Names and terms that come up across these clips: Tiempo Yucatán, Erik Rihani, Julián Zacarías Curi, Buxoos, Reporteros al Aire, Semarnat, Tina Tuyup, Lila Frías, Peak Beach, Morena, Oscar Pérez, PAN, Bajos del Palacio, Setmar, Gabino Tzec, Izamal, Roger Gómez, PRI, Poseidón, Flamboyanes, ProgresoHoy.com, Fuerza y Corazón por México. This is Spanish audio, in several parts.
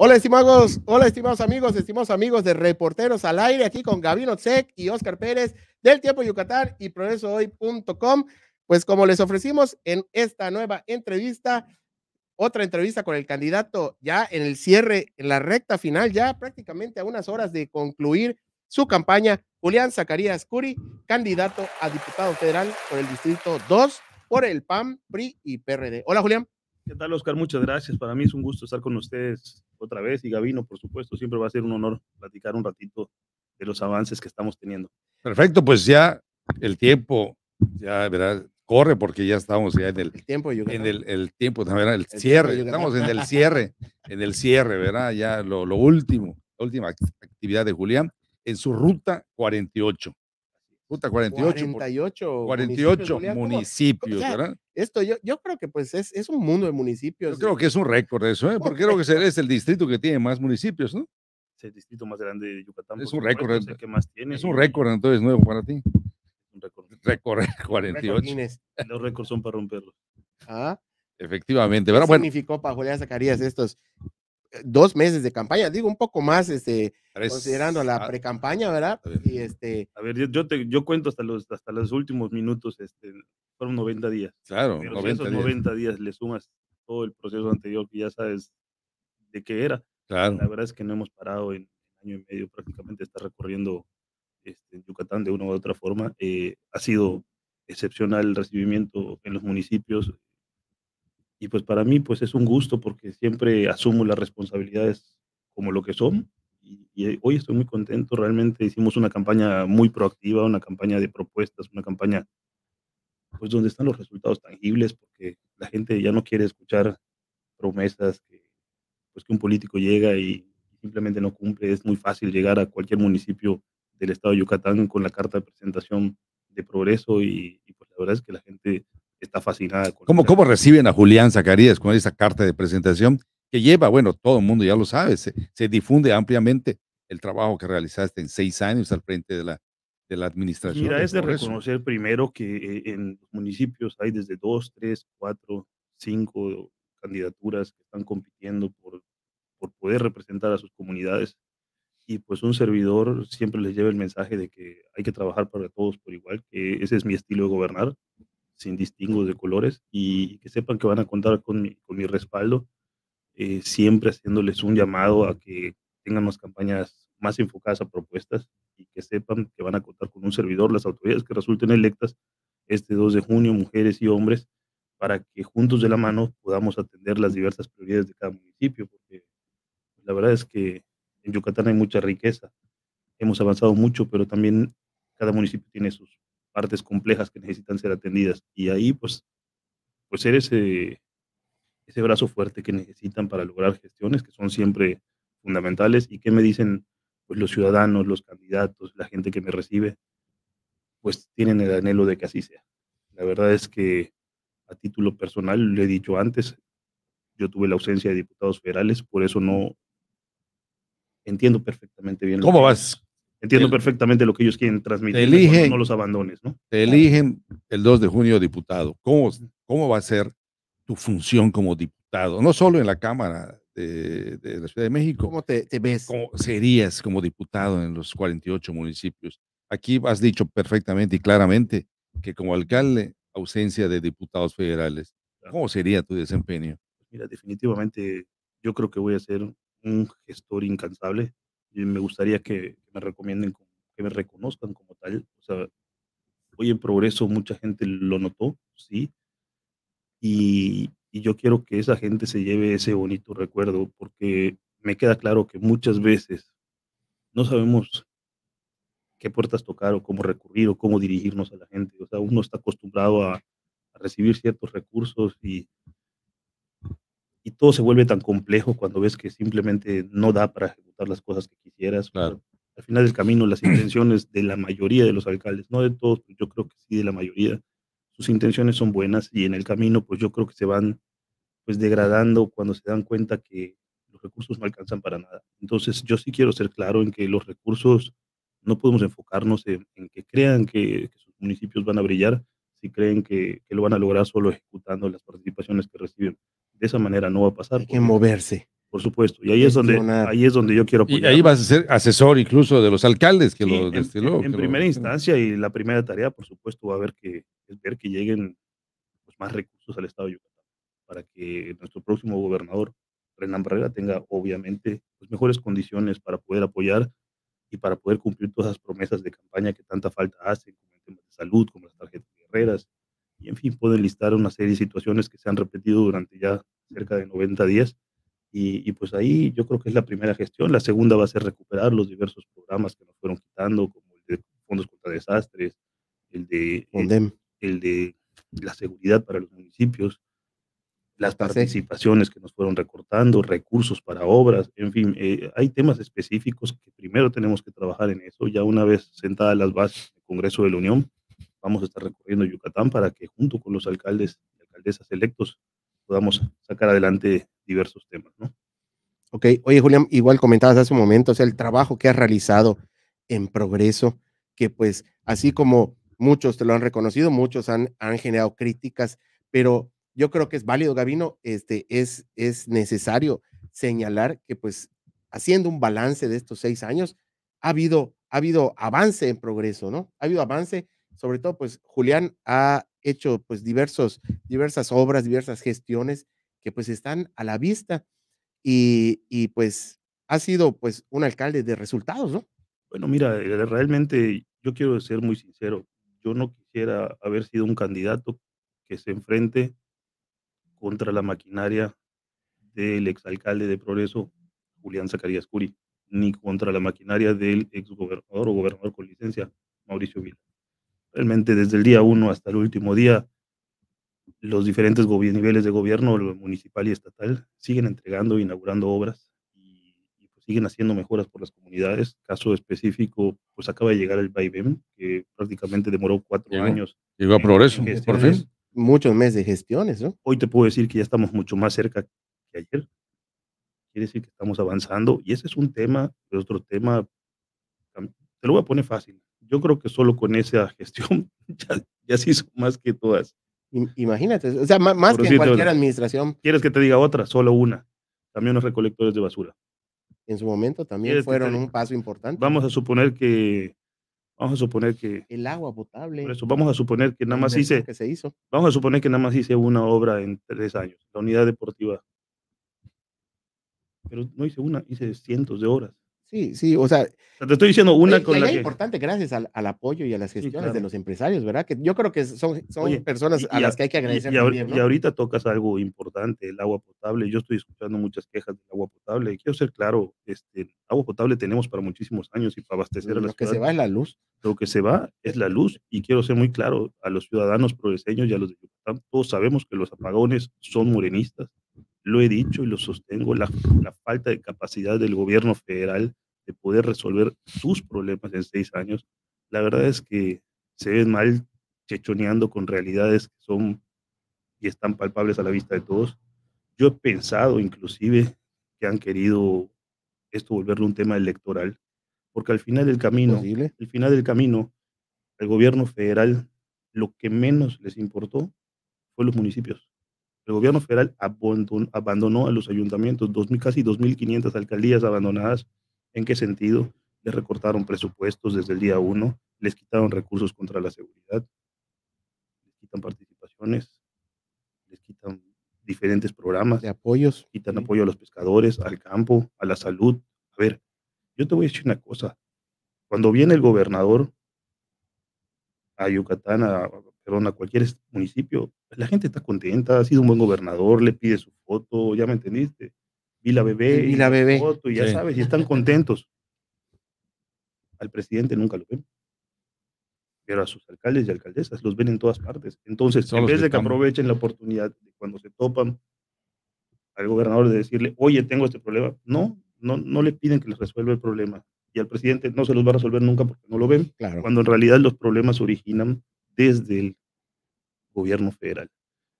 Hola estimados amigos de Reporteros al Aire, aquí con Gabino Tzec y Oscar Pérez del Tiempo Yucatán y ProgresoHoy.com. Pues como les ofrecimos en esta nueva entrevista, otra entrevista con el candidato ya en el cierre, en la recta final, ya prácticamente a unas horas de concluir su campaña, Julián Zacarías Curi, candidato a diputado federal por el Distrito 2, por el PAN, PRI y PRD. Hola Julián. ¿Qué tal, Oscar? Muchas gracias. Para mí es un gusto estar con ustedes otra vez y Gabino, por supuesto, siempre va a ser un honor platicar un ratito de los avances que estamos teniendo. Perfecto, pues ya el tiempo, ya verás, corre porque ya estamos ya en el tiempo, el cierre, estamos en el cierre, ¿verdad? Ya lo último, la última actividad de Julián en su ruta 48. Ruta 48 municipios, ¿verdad? Esto yo creo que pues es un mundo de municipios. Yo creo que es un récord eso, ¿eh? Porque creo que es el distrito que tiene más municipios, ¿no? Es el distrito más grande de Yucatán. Es un récord. No sé qué más tiene. Es un récord, entonces, nuevo para ti. Un récord. Récord 48. Los récords son para romperlos. Ah. Efectivamente. ¿Qué significó para Julián Zacarías estos 2 meses de campaña? Digo, un poco más, considerando la pre-campaña, ¿verdad? Y a ver, yo cuento hasta los últimos minutos, fueron 90 días. Claro, pero 90 esos días. 90 días le sumas todo el proceso anterior que ya sabes de qué era. Claro. La verdad es que no hemos parado en año y medio, prácticamente está recorriendo Yucatán de una u otra forma. Ha sido excepcional el recibimiento en los municipios. Y pues para mí pues es un gusto porque siempre asumo las responsabilidades como lo que son y hoy estoy muy contento. Realmente hicimos una campaña muy proactiva, una campaña de propuestas, una campaña pues donde están los resultados tangibles, porque la gente ya no quiere escuchar promesas que un político llega y simplemente no cumple. Es muy fácil llegar a cualquier municipio del estado de Yucatán con la carta de presentación de Progreso y pues la verdad es que la gente está fascinada. ¿Cómo reciben a Julián Zacarías con esa carta de presentación que lleva, bueno, todo el mundo ya lo sabe, se difunde ampliamente el trabajo que realizaste en 6 años al frente de la administración? Mira, es de reconocer primero que en los municipios hay desde 2, 3, 4, 5 candidaturas que están compitiendo por poder representar a sus comunidades y pues un servidor siempre les lleva el mensaje de que hay que trabajar para todos por igual, que ese es mi estilo de gobernar, sin distingos de colores, y que sepan que van a contar con mi respaldo, siempre haciéndoles un llamado a que tengan unas campañas más enfocadas a propuestas y que sepan que van a contar con un servidor. Las autoridades que resulten electas este 2 de junio, mujeres y hombres, para que juntos de la mano podamos atender las diversas prioridades de cada municipio, porque la verdad es que en Yucatán hay mucha riqueza, hemos avanzado mucho, pero también cada municipio tiene sus partes complejas que necesitan ser atendidas y ahí pues ser ese brazo fuerte que necesitan para lograr gestiones que son siempre fundamentales. Y que me dicen pues los ciudadanos, los candidatos, la gente que me recibe, pues tienen el anhelo de que así sea. La verdad es que a título personal, lo he dicho antes, yo tuve la ausencia de diputados federales, por eso no entiendo perfectamente bien. ¿Cómo vas? Entiendo perfectamente lo que ellos quieren transmitir. No los abandones, ¿no? Te eligen el 2 de junio diputado. ¿Cómo va a ser tu función como diputado? No solo en la Cámara de la Ciudad de México. ¿Cómo te ves? ¿Cómo serías como diputado en los 48 municipios? Aquí has dicho perfectamente y claramente que como alcalde, ausencia de diputados federales. ¿Cómo sería tu desempeño? Mira, definitivamente yo creo que voy a ser un gestor incansable. Me gustaría que me recomienden, que me reconozcan como tal. O sea, hoy en Progreso mucha gente lo notó, sí, y yo quiero que esa gente se lleve ese bonito recuerdo, porque me queda claro que muchas veces no sabemos qué puertas tocar o cómo recurrir o cómo dirigirnos a la gente. O sea, uno está acostumbrado a recibir ciertos recursos y todo se vuelve tan complejo cuando ves que simplemente no da para ejecutar las cosas que quisieras. Claro. Al final del camino, las intenciones de la mayoría de los alcaldes, no de todos, pero yo creo que sí de la mayoría, sus intenciones son buenas y en el camino pues yo creo que se van pues degradando cuando se dan cuenta que los recursos no alcanzan para nada. Entonces yo sí quiero ser claro en que los recursos no podemos enfocarnos en que crean que sus municipios van a brillar, si creen que lo van a lograr solo ejecutando las participaciones que reciben. De esa manera no va a pasar. Hay que moverse. Por supuesto, y ahí es donde yo quiero apoyar. Y ahí vas a ser asesor incluso de los alcaldes que sí, lo destiló. En primera instancia y la primera tarea, por supuesto, va a haber que es ver que lleguen pues, más recursos al estado de Yucatán para que nuestro próximo gobernador, Renán Barrera, tenga obviamente las mejores condiciones para poder apoyar y para poder cumplir todas las promesas de campaña que tanta falta hacen, como el tema de salud, como las tarjetas guerreras, y en fin, pueden listar una serie de situaciones que se han repetido durante ya cerca de 90 días. Y pues ahí yo creo que es la primera gestión. La segunda va a ser recuperar los diversos programas que nos fueron quitando, como el de fondos contra desastres, el de la seguridad para los municipios, las participaciones que nos fueron recortando, recursos para obras, en fin, hay temas específicos que primero tenemos que trabajar en eso. Ya una vez sentadas las bases del Congreso de la Unión, vamos a estar recorriendo Yucatán para que junto con los alcaldes y alcaldesas electos podamos sacar adelante diversos temas, ¿no? Ok, oye Julián, igual comentabas hace un momento, o sea, el trabajo que has realizado en Progreso, que pues, así como muchos te lo han reconocido, muchos han generado críticas, pero yo creo que es válido, Gabino, es necesario señalar que pues, haciendo un balance de estos 6 años, ha habido avance en Progreso, ¿no? Ha habido avance, sobre todo pues Julián ha hecho pues diversas obras, diversas gestiones que pues están a la vista y pues ha sido pues un alcalde de resultados, ¿no? Bueno, mira, realmente yo quiero ser muy sincero, yo no quisiera haber sido un candidato que se enfrente contra la maquinaria del exalcalde de Progreso, Julián Zacarías Curi, ni contra la maquinaria del exgobernador o gobernador con licencia, Mauricio Vila. Realmente desde el día 1 hasta el último día, los diferentes niveles de gobierno, municipal y estatal, siguen entregando, inaugurando obras y pues, siguen haciendo mejoras por las comunidades. Caso específico, pues acaba de llegar el vaivén, que prácticamente demoró 4 años. Llegó a Progreso, por fin. Muchos meses de gestiones, ¿no? Hoy te puedo decir que ya estamos mucho más cerca que ayer. Quiere decir que estamos avanzando y ese es un tema, pero otro tema, te lo voy a poner fácil. Yo creo que solo con esa gestión ya se hizo más que todas. Imagínate, o sea, más que en cualquier administración. ¿Quieres que te diga otra? Solo una. Camiones recolectores de basura. En su momento también fueron un paso importante. Vamos a suponer que el agua potable. Por eso, vamos a suponer que nada más hice. Que se hizo. Vamos a suponer que nada más hice una obra en 3 años. La unidad deportiva. Pero no hice una, hice cientos de obras. Sí, o sea, te estoy diciendo una con la que... Es importante gracias al apoyo y a las gestiones, sí, claro, de los empresarios, ¿verdad? Que yo creo que son oye, personas a las que hay que agradecer. Bien, ¿no? Y ahorita tocas algo importante, el agua potable. Yo estoy escuchando muchas quejas del agua potable. Y quiero ser claro, agua potable tenemos para muchísimos años y para abastecer a la ciudad. Lo que se va es la luz. Lo que se va es la luz y quiero ser muy claro a los ciudadanos progreseños y a los de Yucatán. Todos sabemos que los apagones son morenistas. Lo he dicho y lo sostengo, la falta de capacidad del gobierno federal de poder resolver sus problemas en 6 años, la verdad es que se ven mal chechoneando con realidades que son y están palpables a la vista de todos. Yo he pensado inclusive que han querido esto volverlo un tema electoral, porque al final del camino, al gobierno federal lo que menos les importó fue los municipios. El gobierno federal abandonó a los ayuntamientos, casi 2.500 alcaldías abandonadas. ¿En qué sentido? Les recortaron presupuestos desde el día 1, les quitaron recursos contra la seguridad, les quitan participaciones, les quitan diferentes programas. De apoyos. Quitan apoyo a los pescadores, al campo, a la salud. A ver, yo te voy a decir una cosa. Cuando viene el gobernador a Yucatán, a cualquier municipio, la gente está contenta, ha sido un buen gobernador, le pide su foto, ya me entendiste, vi la bebé, foto, y sí, ya sabes, y están contentos. Al presidente nunca lo ven, pero a sus alcaldes y alcaldesas los ven en todas partes. Entonces, en vez de que aprovechen la oportunidad de cuando se topan al gobernador de decirle, oye, tengo este problema, no le piden que les resuelva el problema, y al presidente no se los va a resolver nunca porque no lo ven, claro, cuando en realidad los problemas se originan desde el gobierno federal.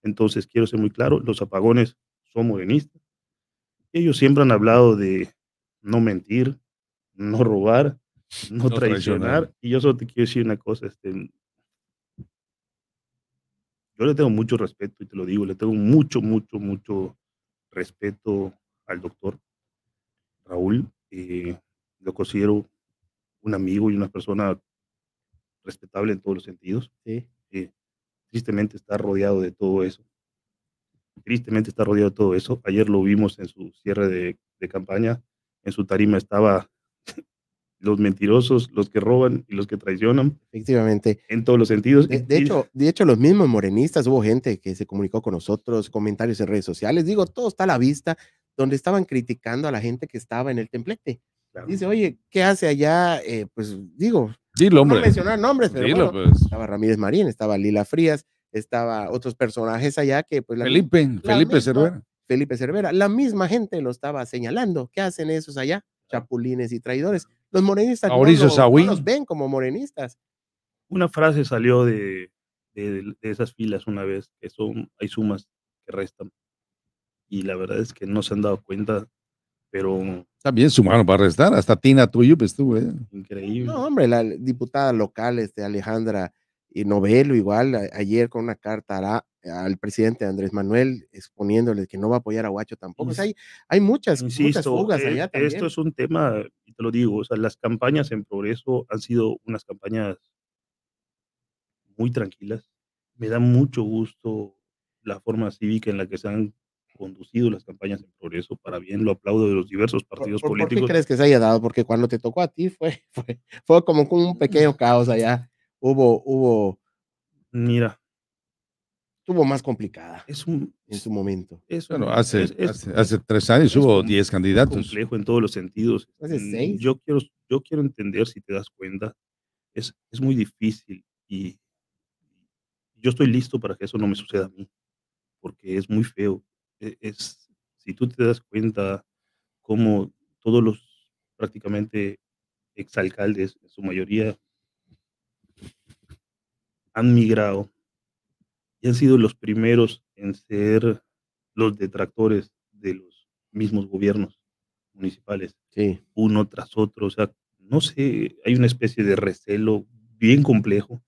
Entonces, quiero ser muy claro, los apagones son morenistas. Ellos siempre han hablado de no mentir, no robar, no traicionar. Y yo solo te quiero decir una cosa, yo le tengo mucho respeto, y te lo digo, le tengo mucho respeto al doctor Raúl. Lo considero un amigo y una persona respetable en todos los sentidos. Sí. Tristemente está rodeado de todo eso. Ayer lo vimos en su cierre de campaña. En su tarima estaba los mentirosos, los que roban y los que traicionan. Efectivamente. En todos los sentidos. De hecho, los mismos morenistas, hubo gente que se comunicó con nosotros, comentarios en redes sociales. Digo, todo está a la vista, donde estaban criticando a la gente que estaba en el templete. Claro. Dice, oye, ¿qué hace allá? Pues digo, dilo, hombre. No mencionar nombres, pero dilo, bueno, pues. Estaba Ramírez Marín, estaba Lila Frías, estaba otros personajes allá que... Pues, Felipe Cervera, la misma gente lo estaba señalando. ¿Qué hacen esos allá? Chapulines y traidores. Los morenistas no los ven como morenistas. Una frase salió de esas filas una vez, que son, hay sumas que restan. Y la verdad es que no se han dado cuenta, pero... También sumaron para restar, hasta Tina Tuyup estuvo. Increíble. No, hombre, la diputada local, Alejandra Novelo, igual, ayer con una carta al presidente Andrés Manuel exponiéndole que no va a apoyar a Huacho tampoco. O sea, hay muchas, muchas fugas allá también. Esto es un tema, y te lo digo, o sea, las campañas en Progreso han sido unas campañas muy tranquilas. Me da mucho gusto la forma cívica en la que se han conducido las campañas en Progreso, para bien, lo aplaudo, de los diversos partidos políticos. ¿Por qué crees que se haya dado? Porque cuando te tocó a ti fue como un pequeño caos allá. Mira, estuvo más complicada en su momento. Bueno, hace 3 años hubo 10 candidatos. Es complejo en todos los sentidos. Hace 6. Yo quiero entender, si te das cuenta, es muy difícil, y yo estoy listo para que eso no me suceda a mí, porque es muy feo. Si tú te das cuenta cómo todos los prácticamente exalcaldes, en su mayoría, han migrado, y han sido los primeros en ser los detractores de los mismos gobiernos municipales, sí, uno tras otro. O sea, no sé, hay una especie de recelo bien complejo.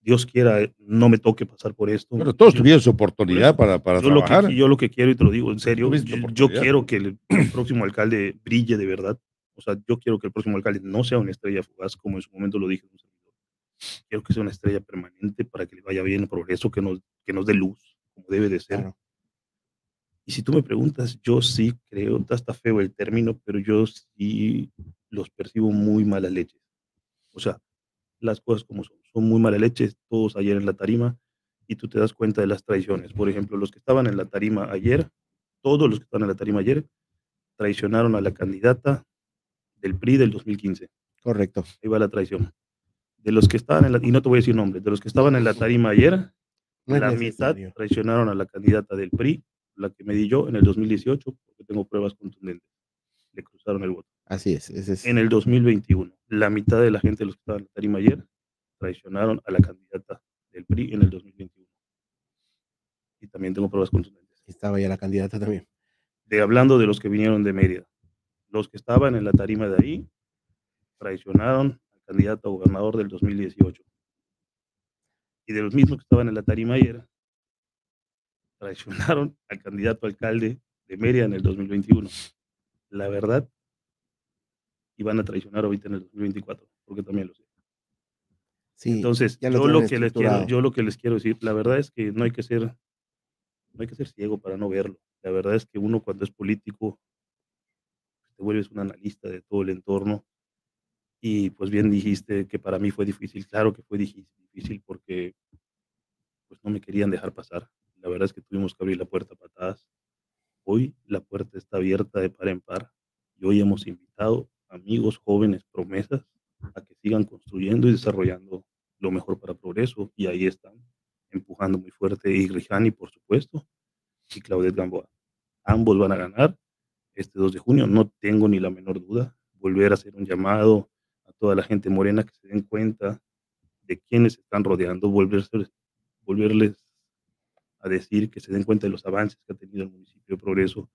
Dios quiera, no me toque pasar por esto. Pero todos tuvieron su oportunidad para trabajar. Yo lo que quiero, y te lo digo en serio, yo quiero que el próximo alcalde brille de verdad. O sea, yo quiero que el próximo alcalde no sea una estrella fugaz, como en su momento lo dije. Quiero que sea una estrella permanente, para que le vaya bien el Progreso, que nos dé luz, como debe de ser. Claro. Y si tú me preguntas, yo sí creo, está feo el término, pero yo sí los percibo muy mala leche. O sea, las cosas como son. Son muy mala leche todos ayer en la tarima, y tú te das cuenta de las traiciones. Por ejemplo, los que estaban en la tarima ayer, todos los que estaban en la tarima ayer, traicionaron a la candidata del PRI del 2015. Correcto. Ahí va la traición. De los que estaban en la, y no te voy a decir nombres, de los que estaban en la tarima ayer, la mitad traicionaron a la candidata del PRI, la que me di yo en el 2018, porque tengo pruebas contundentes. Le cruzaron el voto. Así es. En el 2021, la mitad de la gente de los que estaban en la tarima ayer traicionaron a la candidata del PRI en el 2021. Y también tengo pruebas contundentes. Estaba ya la candidata también. Hablando de los que vinieron de Mérida, los que estaban en la tarima de ahí traicionaron al candidato a gobernador del 2018. Y de los mismos que estaban en la tarima ayer, traicionaron al candidato alcalde de Mérida en el 2021. La verdad, iban a traicionar ahorita en el 2024, porque también lo sé. Sí, entonces, yo lo que les quiero decir, la verdad es que no hay que ser ciego para no verlo. La verdad es que uno, cuando es político, te vuelves un analista de todo el entorno. Y pues bien dijiste que para mí fue difícil. Claro que fue difícil, porque pues no me querían dejar pasar. La verdad es que tuvimos que abrir la puerta a patadas. Hoy la puerta está abierta de par en par, y hoy hemos invitado amigos, jóvenes, promesas, a que sigan construyendo y desarrollando lo mejor para Progreso, y ahí están empujando muy fuerte Erik Rihani, por supuesto, y Claudette Gamboa. Ambos van a ganar este 2 de junio, no tengo ni la menor duda. Volver a hacer un llamado a toda la gente morena, que se den cuenta de quienes están rodeando, volverles a decir que se den cuenta de los avances que ha tenido el municipio de Progreso.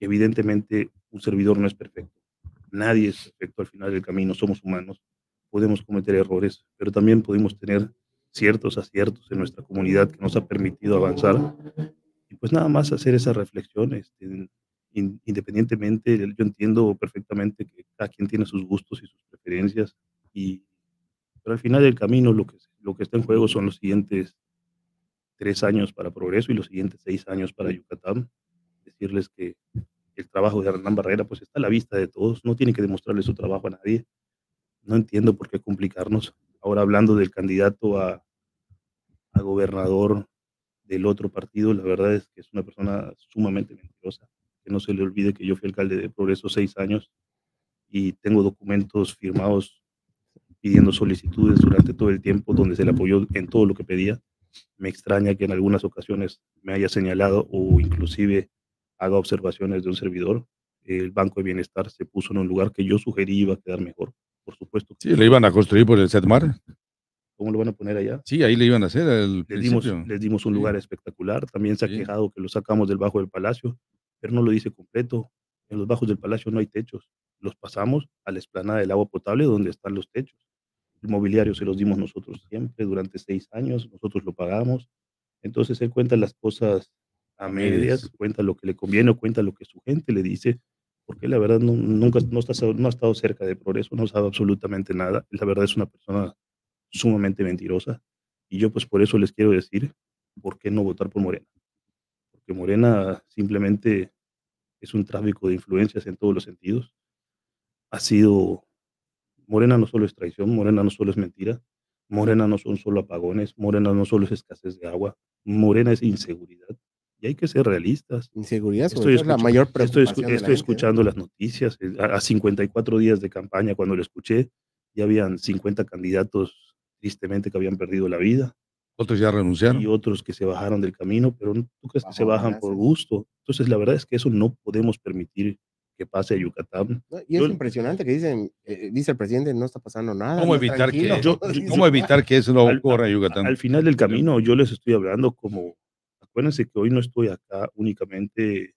Evidentemente, un servidor no es perfecto. Nadie es perfecto al final del camino, somos humanos, podemos cometer errores, pero también podemos tener ciertos aciertos en nuestra comunidad que nos ha permitido avanzar. Y pues nada más hacer esa reflexión, independientemente, yo entiendo perfectamente que cada quien tiene sus gustos y sus preferencias, pero al final del camino lo que está en juego son los siguientes 3 años para Progreso y los siguientes 6 años para Yucatán. Decirles que el trabajo de Renán Barrera pues está a la vista de todos, no tiene que demostrarle su trabajo a nadie. No entiendo por qué complicarnos. Ahora, hablando del candidato a gobernador del otro partido, la verdad es que es una persona sumamente mentirosa. Que no se le olvide que yo fui alcalde de Progreso 6 años y tengo documentos firmados pidiendo solicitudes durante todo el tiempo donde se le apoyó en todo lo que pedía. Me extraña que en algunas ocasiones me haya señalado o inclusive haga observaciones de un servidor. El Banco de Bienestar se puso en un lugar que yo sugerí iba a quedar mejor, por supuesto. Sí, le iban a construir por el Setmar. ¿Cómo lo van a poner allá? Sí, ahí le iban a hacer al principio. Les dimos un lugar espectacular. También se ha quejado que lo sacamos del Bajo del Palacio, pero no lo dice completo. En los Bajos del Palacio no hay techos. Los pasamos a la explanada del agua potable donde están los techos. El mobiliario se los dimos nosotros siempre, durante 6 años, nosotros lo pagamos. Entonces él cuenta las cosas a medias, cuenta lo que le conviene o cuenta lo que su gente le dice, porque la verdad no ha estado cerca de Progreso, no sabe absolutamente nada. La verdad es una persona sumamente mentirosa y yo pues por eso les quiero decir por qué no votar por Morena. Porque Morena simplemente es un tráfico de influencias en todos los sentidos. Morena no solo es traición, Morena no solo es mentira, Morena no son solo apagones, Morena no solo es escasez de agua, Morena es inseguridad. Y hay que ser realistas. Inseguridad es la mayor preocupación. Estoy escuchando las noticias. A 54 días de campaña, cuando lo escuché, ya habían 50 candidatos, tristemente, que habían perdido la vida. Otros ya renunciaron. Y otros que se bajaron del camino, pero tú crees que se bajan por gusto. Entonces, la verdad es que eso no podemos permitir que pase a Yucatán. Y es impresionante que dice el presidente, no está pasando nada. ¿Cómo evitar que eso no ocurra a Yucatán? Al final del camino yo les estoy hablando como, acuérdense que hoy no estoy acá únicamente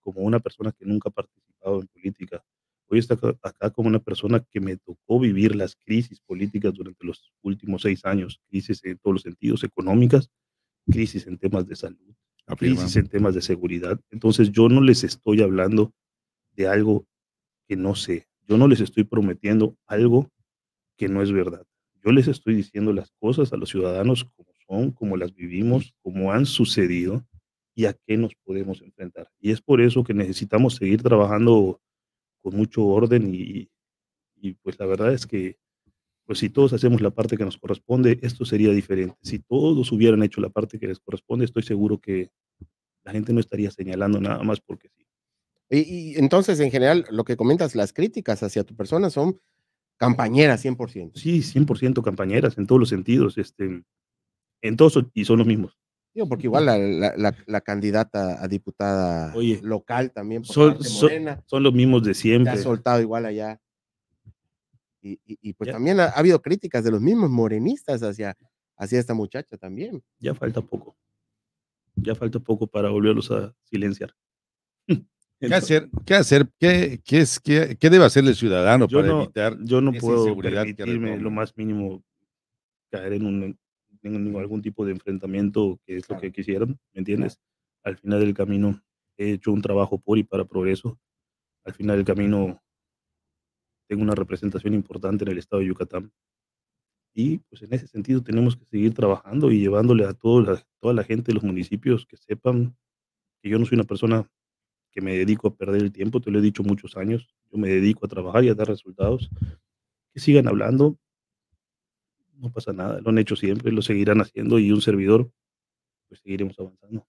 como una persona que nunca ha participado en política. Hoy estoy acá como una persona que me tocó vivir las crisis políticas durante los últimos 6 años, crisis en todos los sentidos, económicas, crisis en temas de salud, crisis en temas de seguridad. Entonces yo no les estoy hablando de algo que no sé. Yo no les estoy prometiendo algo que no es verdad. Yo les estoy diciendo las cosas a los ciudadanos como son, como las vivimos, como han sucedido y a qué nos podemos enfrentar. Y es por eso que necesitamos seguir trabajando con mucho orden y pues la verdad es que pues si todos hacemos la parte que nos corresponde, esto sería diferente. Si todos hubieran hecho la parte que les corresponde, estoy seguro que la gente no estaría señalando nada más porque sí. Y entonces, en general, lo que comentas, las críticas hacia tu persona son campañeras 100%. Sí, 100% campañeras en todos los sentidos, en todos, y son los mismos. Digo, porque igual la candidata a diputada local también, por parte Morena, son los mismos de siempre. Te ha soltado igual allá. Y pues ya. También ha habido críticas de los mismos morenistas hacia esta muchacha también. Ya falta poco. Ya falta poco para volverlos a silenciar. ¿Qué debe hacer el ciudadano para evitar? Yo no puedo permitirme lo más mínimo caer en algún tipo de enfrentamiento, que es lo que quisieron, ¿me entiendes? Al final del camino he hecho un trabajo por y para Progreso. Al final del camino tengo una representación importante en el estado de Yucatán. Y pues en ese sentido tenemos que seguir trabajando y llevándole a toda la gente de los municipios que sepan que yo no soy una persona que me dedico a perder el tiempo, te lo he dicho muchos años, yo me dedico a trabajar y a dar resultados, que sigan hablando, no pasa nada, lo han hecho siempre, lo seguirán haciendo y un servidor, pues seguiremos avanzando.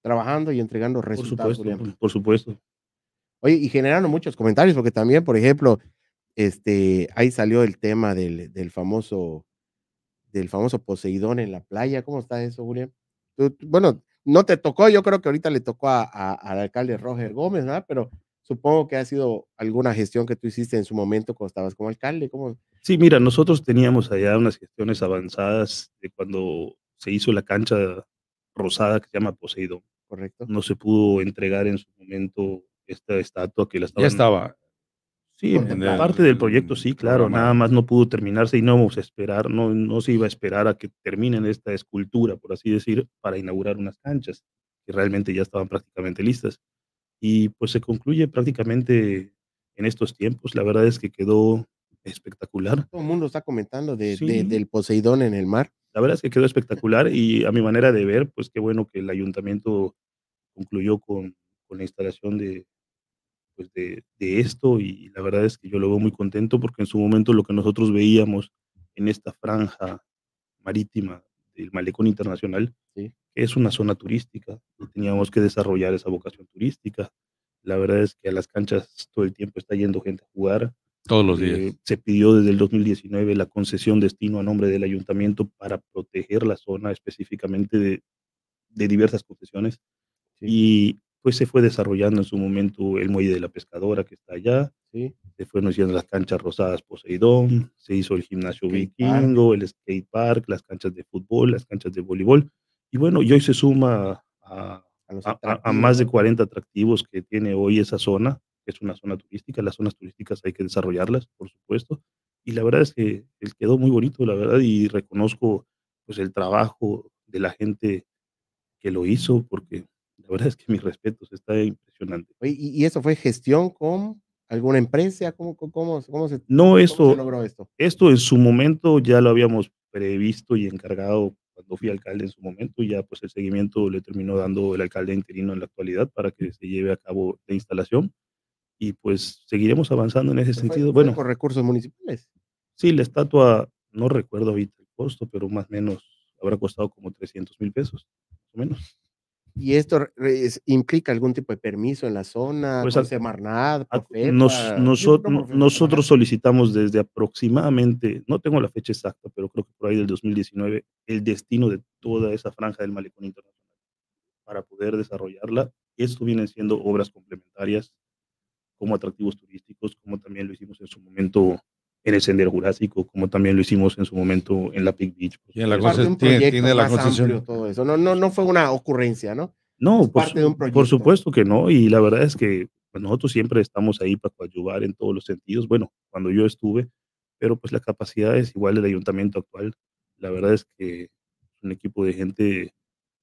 Trabajando y entregando resultados. Por supuesto. Oye, y generando muchos comentarios, porque también, por ejemplo, ahí salió el tema del famoso Poseidón en la playa. ¿Cómo está eso, Julián? Bueno, no te tocó, yo creo que ahorita le tocó al alcalde Roger Gómez, ¿no? Pero supongo que ha sido alguna gestión que tú hiciste en su momento cuando estabas como alcalde. ¿Cómo? Sí, mira, nosotros teníamos allá unas gestiones avanzadas de cuando se hizo la cancha rosada que se llama Poseidón. Correcto. No se pudo entregar en su momento esta estatua que la estaban... Ya estaba. Sí, parte del proyecto, sí, claro, nada más no pudo terminarse y no vamos a esperar, no se iba a esperar a que terminen esta escultura, por así decir, para inaugurar unas canchas que realmente ya estaban prácticamente listas. y pues se concluye prácticamente en estos tiempos. La verdad es que quedó espectacular. Todo el mundo está comentando del Poseidón en el mar. La verdad es que quedó espectacular y a mi manera de ver, pues qué bueno que el ayuntamiento concluyó con la instalación de esto, y la verdad es que yo lo veo muy contento porque en su momento lo que nosotros veíamos en esta franja marítima del Malecón Internacional, sí, es una zona turística, y teníamos que desarrollar esa vocación turística. La verdad es que a las canchas todo el tiempo está yendo gente a jugar. Todos los días. Se pidió desde el 2019 la concesión destino a nombre del ayuntamiento para proteger la zona específicamente de diversas concesiones. Sí. Y pues se fue desarrollando en su momento el muelle de la pescadora que está allá. Sí. Se fueron haciendo las canchas rosadas Poseidón, se hizo el gimnasio vikingo, el skate park, las canchas de fútbol, las canchas de voleibol. Y bueno, y hoy se suma a más de 40 atractivos que tiene hoy esa zona. Es una zona turística, las zonas turísticas hay que desarrollarlas, por supuesto, y la verdad es que quedó muy bonito, la verdad, y reconozco pues el trabajo de la gente que lo hizo, porque la verdad es que mis respetos, está impresionante. ¿Y eso fue gestión con alguna empresa? ¿Cómo se logró esto? Esto en su momento ya lo habíamos previsto y encargado cuando fui alcalde en su momento, y ya pues el seguimiento le terminó dando el alcalde interino en la actualidad para que se lleve a cabo la instalación. Y pues seguiremos avanzando en ese sentido. Bueno, ¿por recursos municipales? Sí, la estatua, no recuerdo ahorita el costo, pero más o menos habrá costado como 300,000 pesos, más o menos. ¿Y esto implica algún tipo de permiso en la zona? Pues Semarnat, nosotros solicitamos desde aproximadamente, no tengo la fecha exacta, pero creo que por ahí del 2019, el destino de toda esa franja del Malecón Internacional para poder desarrollarla. Esto vienen siendo obras complementarias, como atractivos turísticos, como también lo hicimos en su momento en el Sendero Jurásico, como también lo hicimos en su momento en la Peak Beach. Pues, y en la concesión, tiene la concesión. Todo eso. No fue una ocurrencia, ¿no? No, por supuesto que no, y la verdad es que pues, nosotros siempre estamos ahí para ayudar en todos los sentidos, bueno, cuando yo estuve, pero pues la capacidad es igual del ayuntamiento actual. La verdad es que es un equipo de gente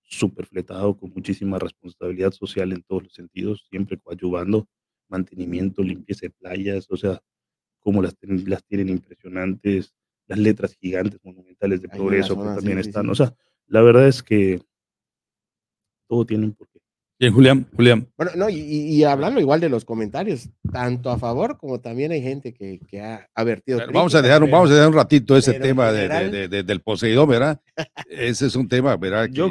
súper fletado, con muchísima responsabilidad social en todos los sentidos, siempre coadyuvando, mantenimiento, limpieza de playas, o sea, como las tienen impresionantes, las letras gigantes monumentales de Progreso que también están, o sea, la verdad es que todo tiene un porqué. Bien, Julián. Bueno, no, y hablando igual de los comentarios, tanto a favor como también hay gente que ha advertido. Pero vamos a dejar un ratito ese tema general, del Poseidón, ¿verdad? Ese es un tema, ¿verdad? Que yo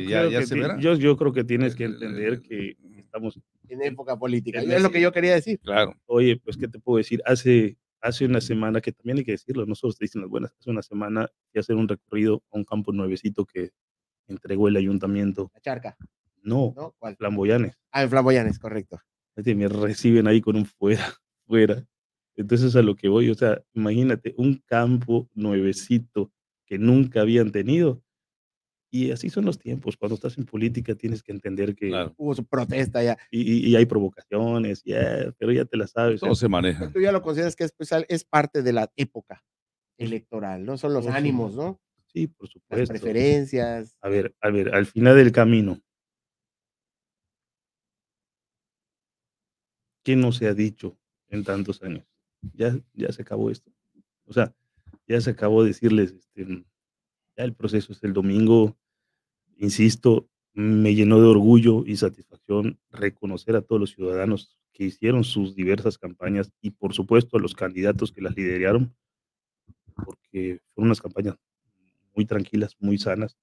creo que tienes que entender que estamos en época política, es lo que yo quería decir. Claro. Oye, pues, ¿qué te puedo decir? Hace una semana, que también hay que decirlo, no solo te dicen las buenas, hace una semana fui a hacer un recorrido a un campo nuevecito que entregó el ayuntamiento. ¿La Charca? No, ¿cuál? Flamboyanes. Ah, en Flamboyanes, correcto. Me reciben ahí con un fuera. Entonces, a lo que voy, o sea, imagínate, un campo nuevecito que nunca habían tenido. Y así son los tiempos. Cuando estás en política tienes que entender que hubo su protesta ya. Y hay provocaciones, pero ya te la sabes. Todo se maneja. Tú ya lo consideras que es parte de la época electoral, ¿no? Son los ánimos, ¿no? Sí, por supuesto. Las preferencias. A ver, al final del camino, ¿qué no se ha dicho en tantos años? Ya se acabó esto. O sea, ya se acabó decirles, el proceso es el domingo. Insisto, me llenó de orgullo y satisfacción reconocer a todos los ciudadanos que hicieron sus diversas campañas y por supuesto a los candidatos que las lideraron, porque fueron unas campañas muy tranquilas, muy sanas.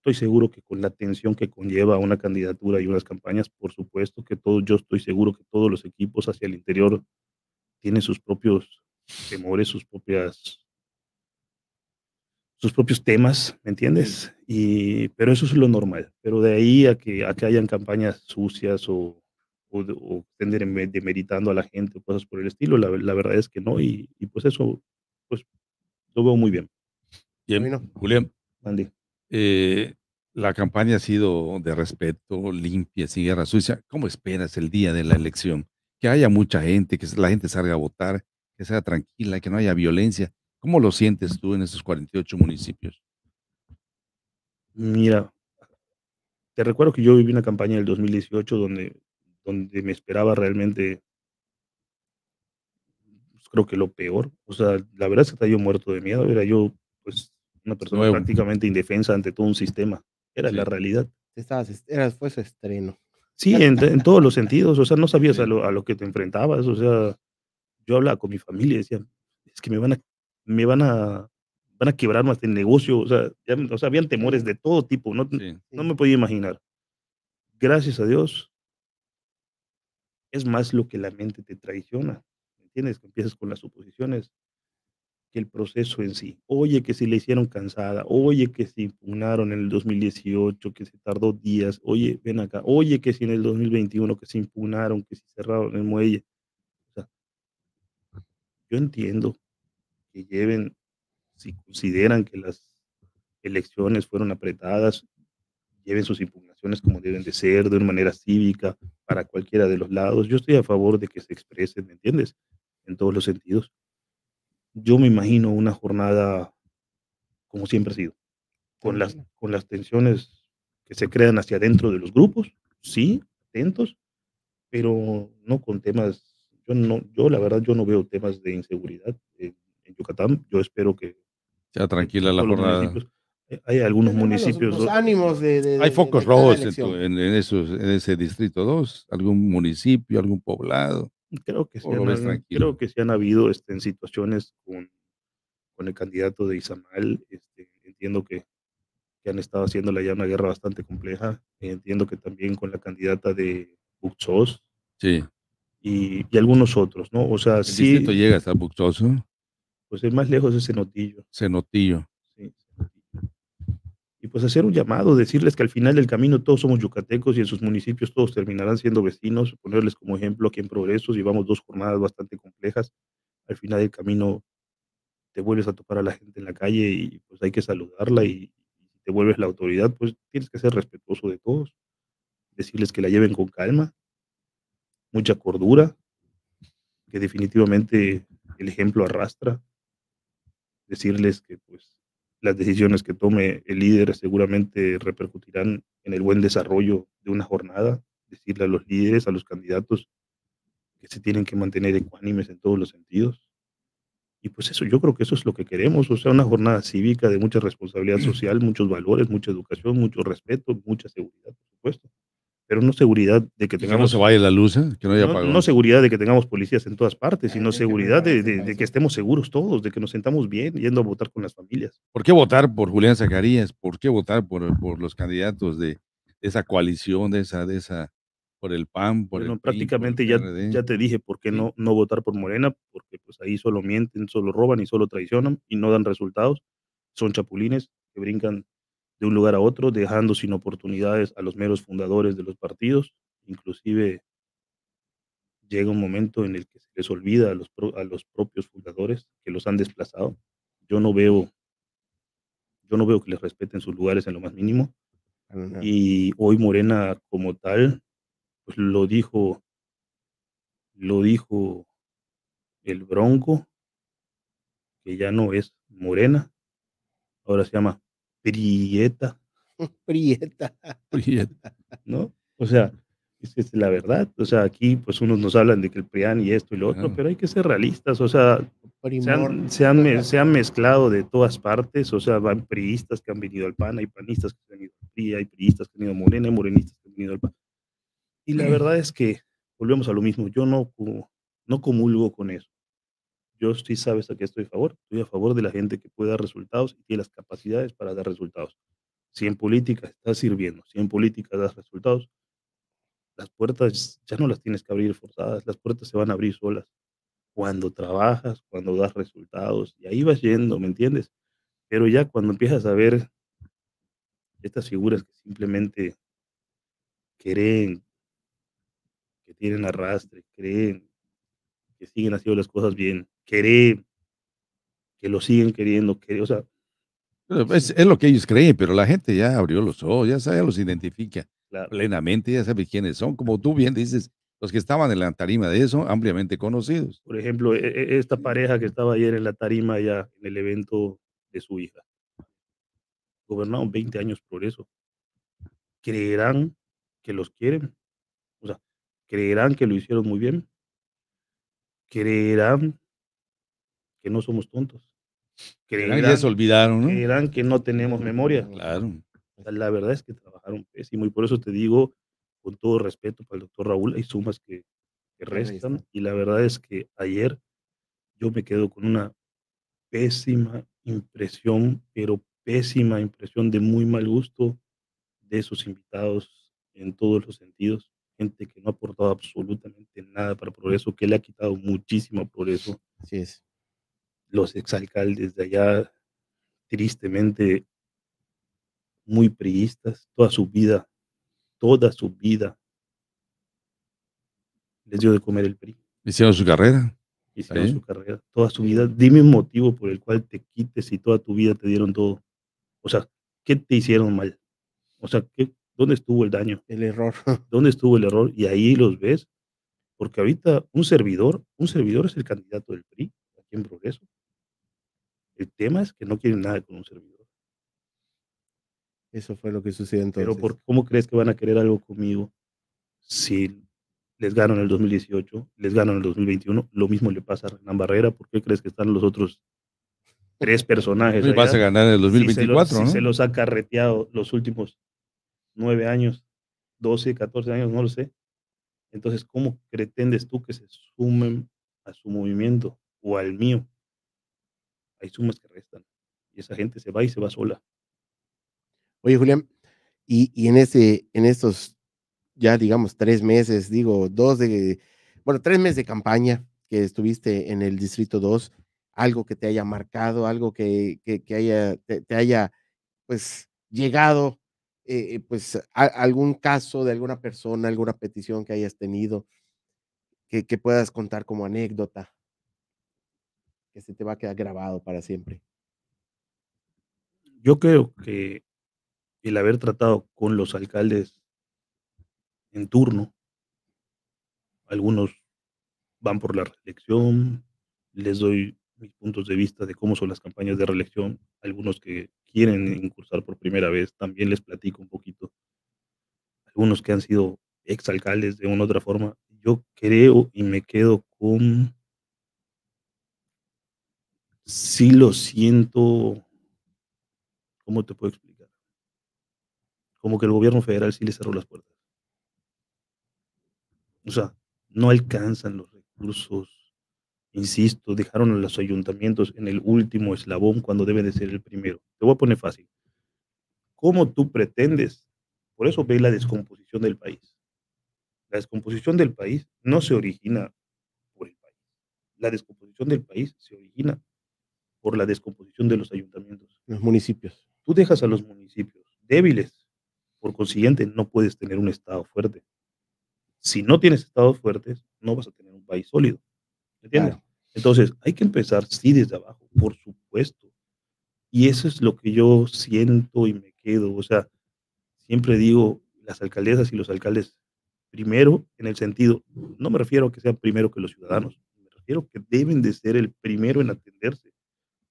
Estoy seguro que con la tensión que conlleva una candidatura y unas campañas, por supuesto que yo estoy seguro que todos los equipos hacia el interior tienen sus propios temores, sus propios temas, ¿me entiendes? Pero eso es lo normal. Pero de ahí a que hayan campañas sucias o estén demeritando a la gente o cosas por el estilo, la verdad es que no. Y pues eso, pues lo veo muy bien. Bien, Julián. Andy. La campaña ha sido de respeto, limpia, sin guerra sucia. ¿Cómo esperas el día de la elección? Que haya mucha gente, que la gente salga a votar, que sea tranquila, que no haya violencia. ¿Cómo lo sientes tú en esos 48 municipios? Mira, te recuerdo que yo viví una campaña del 2018 donde donde me esperaba realmente, pues, creo que lo peor. O sea, la verdad es que estaba yo muerto de miedo. Era yo, pues, una persona prácticamente indefensa ante todo un sistema. Era la realidad. Fue su estreno. Sí, en todos los sentidos. O sea, no sabías a lo que te enfrentabas. O sea, yo hablaba con mi familia y decía, es que me van a quebrar hasta el negocio. O sea, habían temores de todo tipo. No me podía imaginar. Gracias a Dios, es más lo que la mente te traiciona. ¿Entiendes? Que empiezas con las suposiciones que el proceso en sí. Oye, que si le hicieron cansada. Oye, que si impugnaron en el 2018, que se tardó días. Oye, ven acá. Oye, que si en el 2021 que se impugnaron, que si cerraron el muelle. O sea, yo entiendo que lleven, si consideran que las elecciones fueron apretadas, lleven sus impugnaciones como deben de ser, de una manera cívica, para cualquiera de los lados. Yo estoy a favor de que se expresen, ¿me entiendes? En todos los sentidos. Yo me imagino una jornada como siempre ha sido, con las tensiones que se crean hacia adentro de los grupos, sí, atentos, pero no con temas. Yo la verdad no veo temas de inseguridad en Yucatán. Yo espero que sea tranquila la jornada. Hay algunos municipios. Los ánimos hay focos rojos en ese distrito 2, algún municipio, algún poblado. Creo que sí han habido en situaciones con el candidato de Izamal. Entiendo que han estado haciéndole ya una guerra bastante compleja. Entiendo que también con la candidata de Buxoos. Sí. Y algunos otros, ¿no? O sea, ¿el distrito llega hasta Buxoos? Pues el más lejos es Cenotillo. Cenotillo. Sí. Y pues hacer un llamado, decirles que al final del camino todos somos yucatecos y en sus municipios todos terminarán siendo vecinos, ponerles como ejemplo aquí en Progreso. Llevamos 2 jornadas bastante complejas. Al final del camino te vuelves a topar a la gente en la calle y pues hay que saludarla, y te vuelves la autoridad, pues tienes que ser respetuoso de todos, decirles que la lleven con calma, mucha cordura, que definitivamente el ejemplo arrastra, decirles que pues las decisiones que tome el líder seguramente repercutirán en el buen desarrollo de una jornada, decirle a los líderes, a los candidatos, que se tienen que mantener ecuánimes en todos los sentidos. Y pues eso, yo creo que eso es lo que queremos, o sea, una jornada cívica de mucha responsabilidad social, muchos valores, mucha educación, mucho respeto, mucha seguridad, por supuesto. Pero no seguridad de que tengamos... ¿Que no se vaya la luz, que no haya apagón? No seguridad de que tengamos policías en todas partes, sino seguridad de que estemos seguros todos, de que nos sentamos bien yendo a votar con las familias. ¿Por qué votar por Julián Zacarías? ¿Por qué votar por los candidatos de esa coalición, por el PAN, por el PRI, prácticamente por el PRD? Ya te dije por qué no votar por Morena, porque pues ahí solo mienten, solo roban y solo traicionan y no dan resultados. Son chapulines que brincan de un lugar a otro, dejando sin oportunidades a los meros fundadores de los partidos. Inclusive llega un momento en el que se les olvida a los propios fundadores que los han desplazado. Yo no veo que les respeten sus lugares en lo más mínimo. Y hoy Morena como tal, pues lo dijo el Bronco, que ya no es Morena, ahora se llama Prieta. Prieta. ¿No? O sea, esa es la verdad. O sea, aquí pues unos nos hablan de que el PRIAN y esto y lo otro, pero hay que ser realistas. O sea, se han mezclado de todas partes. O sea, van priistas que han venido al PAN, hay panistas que han venido al PRI, hay priistas que han venido a Morena, hay morenistas que han venido al PAN. Y la verdad es que volvemos a lo mismo. Yo no comulgo con eso. Yo sí sabes a qué estoy a favor. Estoy a favor de la gente que puede dar resultados y tiene las capacidades para dar resultados. Si en política estás sirviendo, si en política das resultados, las puertas ya no las tienes que abrir forzadas, las puertas se van a abrir solas. Cuando trabajas, cuando das resultados, y ahí vas yendo, ¿me entiendes? Pero ya cuando empiezas a ver estas figuras que simplemente creen, que tienen arrastre, creen que siguen haciendo las cosas bien, creen que lo siguen queriendo, o sea... Es lo que ellos creen, pero la gente ya abrió los ojos, ya sabe, los identifica plenamente, ya sabe quiénes son, como tú bien dices, los que estaban en la tarima de eso, ampliamente conocidos. Por ejemplo, esta pareja que estaba ayer en la tarima, ya en el evento de su hija, gobernaron 20 años por eso. ¿Creerán que los quieren? O sea, ¿Creerán que lo hicieron muy bien? ¿Creerán que no somos tontos? ¿Creerán, ya se olvidaron, ¿no? ¿Creerán que no tenemos memoria? Claro. La verdad es que trabajaron pésimo y por eso te digo, con todo respeto para el doctor Raúl, hay sumas que restan y la verdad es que ayer yo me quedo con una pésima impresión, pero pésima impresión de muy mal gusto de sus invitados en todos los sentidos, gente que no ha aportado absolutamente nada para Progreso, que le ha quitado muchísimo Progreso. Así es. Los exalcaldes de allá, tristemente muy priistas, toda su vida les dio de comer el PRI. Hicieron su carrera. Toda su vida. Dime un motivo por el cual te quites y toda tu vida te dieron todo. O sea, ¿qué te hicieron mal? O sea, ¿dónde estuvo el daño? El error. ¿Dónde estuvo el error? Y ahí los ves, porque ahorita un servidor es el candidato del PRI aquí en Progreso. El tema es que no quieren nada con un servidor. Eso fue lo que sucedió entonces. Pero ¿cómo crees que van a querer algo conmigo si les ganan el 2018, les ganan el 2021, lo mismo le pasa a Renán Barrera? ¿Por qué crees que están los otros tres personajes? ¿Le vas a ganar el 2024? Si se los ha carreteado los últimos 9 años, 12, 14 años, no lo sé. Entonces, ¿cómo pretendes tú que se sumen a su movimiento o al mío? Hay sumas que restan y esa gente se va y se va sola. Oye, Julián, y en estos ya digamos 3 meses, digo 3 meses de campaña que estuviste en el Distrito 2, algo que te haya marcado, algo que te haya pues llegado, algún caso de alguna persona, alguna petición que hayas tenido, que puedas contar como anécdota, que se te va a quedar grabado para siempre. Yo creo que el haber tratado con los alcaldes en turno, algunos van por la reelección, les doy mis puntos de vista de cómo son las campañas de reelección, algunos que quieren incursar por primera vez, también les platico un poquito, algunos que han sido exalcaldes de una u otra forma. Yo creo y me quedo con, sí lo siento, ¿cómo te puedo explicar? Como que el gobierno federal sí le cerró las puertas. O sea, no alcanzan los recursos, insisto, dejaron a los ayuntamientos en el último eslabón cuando debe de ser el primero. Te voy a poner fácil. ¿Cómo tú pretendes? Por eso ve la descomposición del país. La descomposición del país no se origina por el país. La descomposición del país se origina por la descomposición de los ayuntamientos. Los municipios. Tú dejas a los municipios débiles. Por consiguiente, no puedes tener un estado fuerte. Si no tienes estados fuertes, no vas a tener un país sólido. ¿Entiendes? Claro. Entonces, hay que empezar, sí, desde abajo, por supuesto. Y eso es lo que yo siento y me quedo. O sea, siempre digo, las alcaldesas y los alcaldes, primero, en el sentido, no me refiero a que sean primero que los ciudadanos, me refiero que deben de ser el primero en atenderse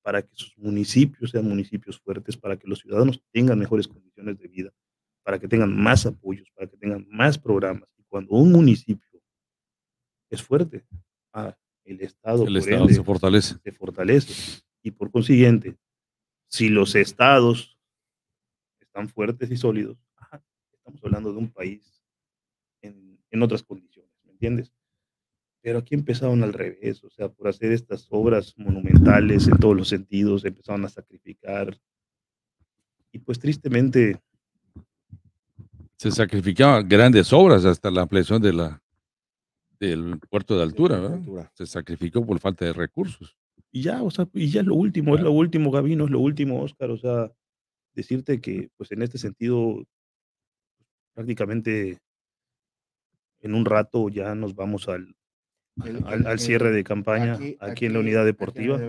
para que sus municipios sean municipios fuertes, para que los ciudadanos tengan mejores condiciones de vida, para que tengan más apoyos, para que tengan más programas. Cuando un municipio es fuerte, el Estado, por ende, se fortalece. Y por consiguiente, si los estados están fuertes y sólidos, estamos hablando de un país en otras condiciones, ¿me entiendes? Pero aquí empezaron al revés, o sea, por hacer estas obras monumentales en todos los sentidos, empezaron a sacrificar. Y pues tristemente se sacrificaban grandes obras, hasta la ampliación del puerto de altura, ¿verdad? Se sacrificó por falta de recursos. Y ya, o sea, es lo último, claro. Es lo último, Gabino, es lo último, Oscar, o sea, decirte que, pues en este sentido, prácticamente en un rato ya nos vamos al cierre de campaña aquí en la unidad deportiva.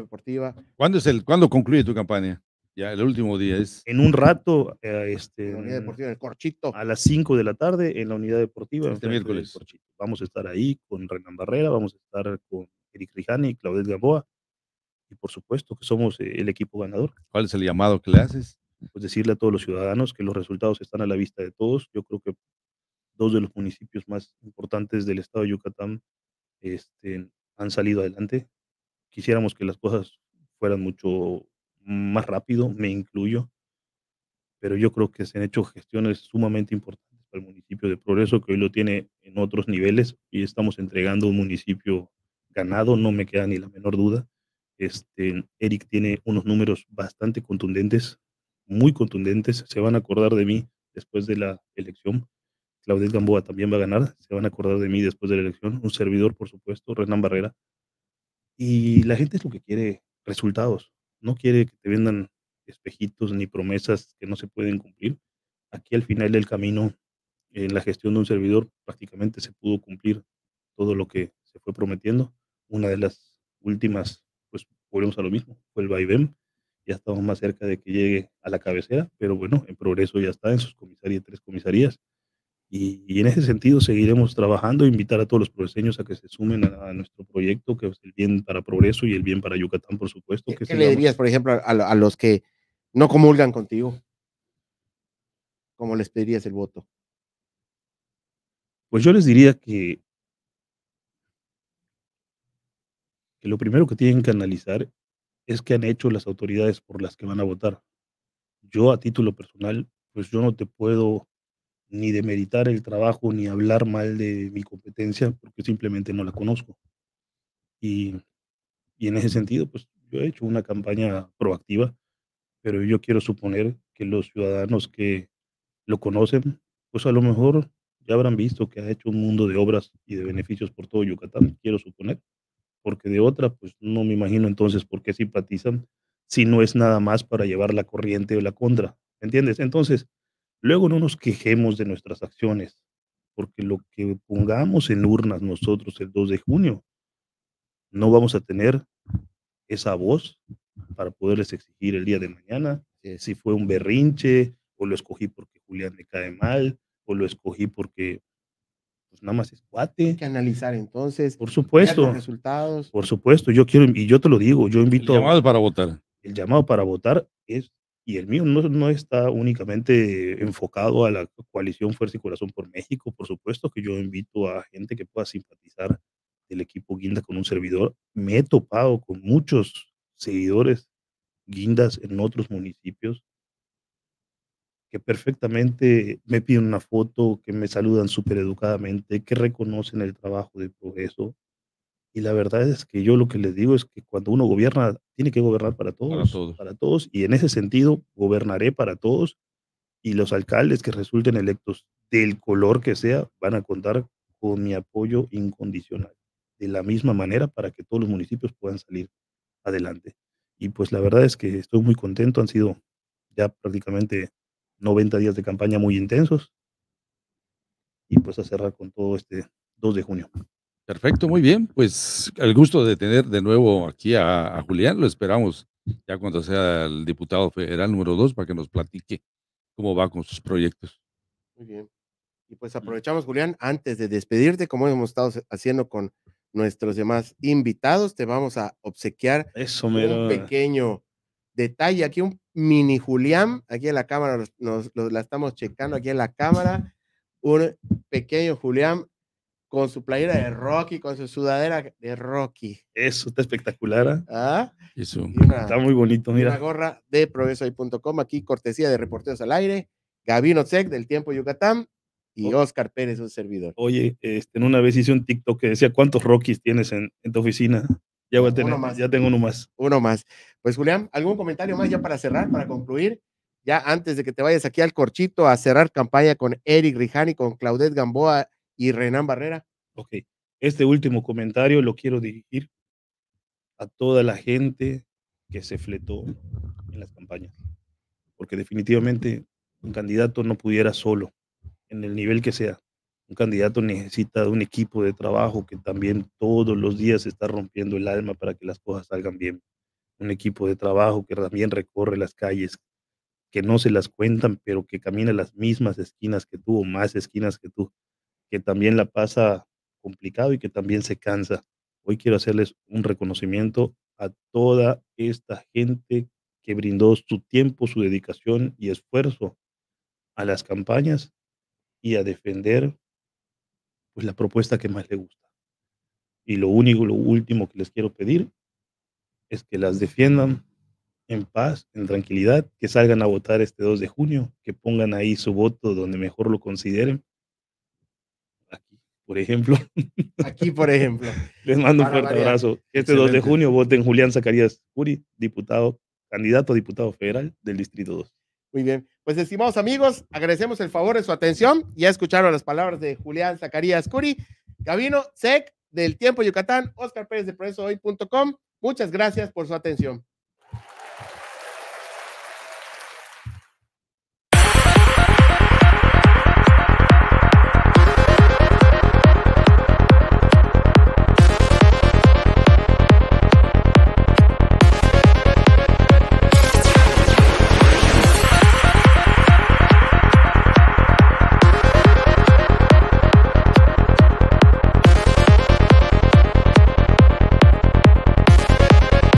¿Cuándo concluye tu campaña? Ya, el último día es. En un rato, la unidad deportiva del Corchito. A las 5 de la tarde en la unidad deportiva. Este miércoles. Vamos a estar ahí con Renán Barrera, vamos a estar con Erik Rihani, Claudette Gamboa, y por supuesto que somos el equipo ganador. ¿Cuál es el llamado que le haces? Pues decirle a todos los ciudadanos que los resultados están a la vista de todos. Yo creo que dos de los municipios más importantes del estado de Yucatán han salido adelante. Quisiéramos que las cosas fueran mucho más rápido, me incluyo, pero yo creo que se han hecho gestiones sumamente importantes para el municipio de Progreso, que hoy lo tiene en otros niveles, y estamos entregando un municipio ganado, no me queda ni la menor duda. Erik tiene unos números bastante contundentes, muy contundentes, se van a acordar de mí después de la elección. Claudette Gamboa también va a ganar, se van a acordar de mí después de la elección, un servidor por supuesto, Renán Barrera, y la gente es lo que quiere, resultados, no quiere que te vendan espejitos ni promesas que no se pueden cumplir. Aquí al final del camino, en la gestión de un servidor, prácticamente se pudo cumplir todo lo que se fue prometiendo. Una de las últimas, pues volvemos a lo mismo, fue el vaivén. Ya estamos más cerca de que llegue a la cabecera, pero bueno, en Progreso ya está en sus comisarías, 3 comisarías, y en ese sentido seguiremos trabajando. Invitar a todos los progreseños a que se sumen a nuestro proyecto, que es el bien para Progreso y el bien para Yucatán, por supuesto. ¿Qué le dirías, por ejemplo, a los que no comulgan contigo? ¿Cómo les pedirías el voto? Pues yo les diría que lo primero que tienen que analizar es qué han hecho las autoridades por las que van a votar. Yo, a título personal, pues yo no te puedo ni demeritar el trabajo, ni hablar mal de mi competencia, porque simplemente no la conozco. Y en ese sentido, pues yo he hecho una campaña proactiva, pero yo quiero suponer que los ciudadanos que lo conocen, pues a lo mejor ya habrán visto que ha hecho un mundo de obras y de beneficios por todo Yucatán, quiero suponer, porque de otra, pues no me imagino entonces por qué simpatizan si no es nada más para llevar la corriente o la contra, ¿entiendes? Entonces, luego no nos quejemos de nuestras acciones, porque lo que pongamos en urnas nosotros el 2 de junio, no vamos a tener esa voz para poderles exigir el día de mañana si fue un berrinche, o lo escogí porque Julián me cae mal, o lo escogí porque pues nada más es cuate. Hay que analizar entonces. Por supuesto. Los resultados. Por supuesto, yo quiero, y yo te lo digo, yo invito. El llamado para votar. El llamado para votar es, y el mío no está únicamente enfocado a la coalición Fuerza y Corazón por México, por supuesto que yo invito a gente que pueda simpatizar del equipo Guinda con un servidor. Me he topado con muchos seguidores guindas en otros municipios que perfectamente me piden una foto, que me saludan súper educadamente, que reconocen el trabajo de Progreso. Y la verdad es que yo lo que les digo es que cuando uno gobierna, tiene que gobernar para todos. Para todos. Y en ese sentido, gobernaré para todos. Y los alcaldes que resulten electos, del color que sea, van a contar con mi apoyo incondicional. De la misma manera, para que todos los municipios puedan salir adelante. Y pues la verdad es que estoy muy contento, han sido ya prácticamente 90 días de campaña muy intensos, y pues a cerrar con todo este 2 de junio. Perfecto, muy bien, pues el gusto de tener de nuevo aquí a Julián, lo esperamos ya cuando sea el diputado federal número 2 para que nos platique cómo va con sus proyectos. Muy bien, y pues aprovechamos, Julián, antes de despedirte, como hemos estado haciendo con nuestros demás invitados, te vamos a obsequiar un pequeño detalle, aquí un mini Julián, aquí en la cámara, la estamos checando aquí en la cámara, un pequeño Julián con su playera de Rocky, con su sudadera de Rocky. Eso está espectacular. ¿Ah? Eso. Está muy bonito, mira. Una gorra de ProgresoHoy.com, aquí cortesía de Reporteros al Aire, Gabino Tzec del Tiempo Yucatán, y Oscar Pérez, un servidor. Oye, una vez hice un TikTok que decía, ¿cuántos Rockies tienes en tu oficina? Ya voy a tener, ya tengo uno más. Uno más. Pues, Julián, ¿algún comentario más ya para cerrar, para concluir? Ya antes de que te vayas aquí al corchito a cerrar campaña con Erik Rihani, con Claudette Gamboa y Renán Barrera. Ok. Este último comentario lo quiero dirigir a toda la gente que se fletó en las campañas. Porque definitivamente un candidato no pudiera solo, en el nivel que sea. Un candidato necesita de un equipo de trabajo que también todos los días se está rompiendo el alma para que las cosas salgan bien. Un equipo de trabajo que también recorre las calles, que no se las cuentan, pero que camina las mismas esquinas que tú o más esquinas que tú, que también la pasa complicado y que también se cansa. Hoy quiero hacerles un reconocimiento a toda esta gente que brindó su tiempo, su dedicación y esfuerzo a las campañas y a defender pues la propuesta que más le gusta. Y lo único, lo último que les quiero pedir es que las defiendan en paz, en tranquilidad, que salgan a votar este 2 de junio, que pongan ahí su voto donde mejor lo consideren. Aquí, por ejemplo. Aquí, por ejemplo. Les mando un fuerte abrazo. Este 2 de junio voten Julián Zacarías Curi, diputado, candidato a diputado federal del Distrito 2. Muy bien, pues estimados amigos, agradecemos el favor de su atención. Ya escucharon las palabras de Julián Zacarías Curi, Gabino Tzec del Tiempo Yucatán, Oscar Pérez de ProgresoHoy.com. Muchas gracias por su atención.